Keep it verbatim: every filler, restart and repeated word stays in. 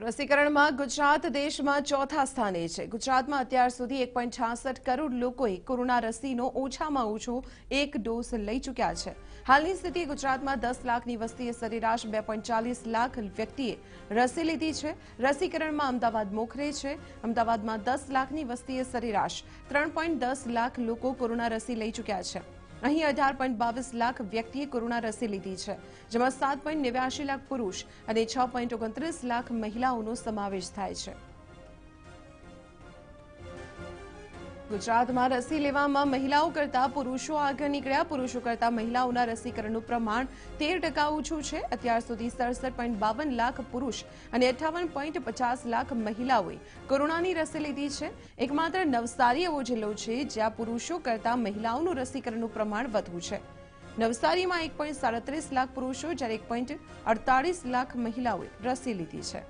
તો રસીકરણમાં ગુજરાત દેશમાં ચોથા સ્થાને છે. ગુજરાતમાં અત્યાર સુધી એક પોઈન્ટ છાસઠ કરોડ લોકોએ કોરોના રસીનો ઓછામાં ઓછો એક ડોઝ લઈ ચૂક્યા છે. હાલની સ્થિતિએ ગુજરાતમાં દસ લાખની વસ્તીએ સરેરાશ બે પોઈન્ટ ચાલીસ લાખ વ્યક્તિએ રસી લીધી છે. રસીકરણમાં અમદાવાદ મોખરે છે. અમદાવાદમાં દસ લાખની વસ્તીએ સરેરાશ ત્રણ પોઈન્ટ દસ લાખ લોકો કોરોના રસી લઈ ચૂક્યા છે. અહીં અઢાર પોઈન્ટ બાવીસ લાખ વ્યક્તિએ કોરોના રસી લીધી છે, જેમાં સાત પોઈન્ટ નેવ્યાસી લાખ પુરુષ અને છ પોઈન્ટ ઓગણત્રીસ લાખ મહિલાઓનો સમાવેશ થાય છે. ગુજરાતમાં રસી લેવામાં મહિલાઓ કરતાં પુરુષો આગળ નીકળ્યા. પુરુષો કરતાં મહિલાઓના રસીકરણનું પ્રમાણ તેર ટકા ઓછું છે. અત્યાર સુધી સડસઠ પોઈન્ટ બાવન લાખ પુરુષ અને અઠ્ઠાવન પોઈન્ટ પચાસ લાખ મહિલાઓએ કોરોનાની રસી લીધી છે. એકમાત્ર નવસારી એવો જિલ્લો છે જ્યાં પુરુષો કરતાં મહિલાઓનું રસીકરણનું પ્રમાણ વધુ છે. નવસારીમાં એક પોઈન્ટ સાડત્રીસ લાખ પુરુષો જ્યારે એક પોઈન્ટ અડતાળીસ લાખ મહિલાઓએ રસી લીધી છે.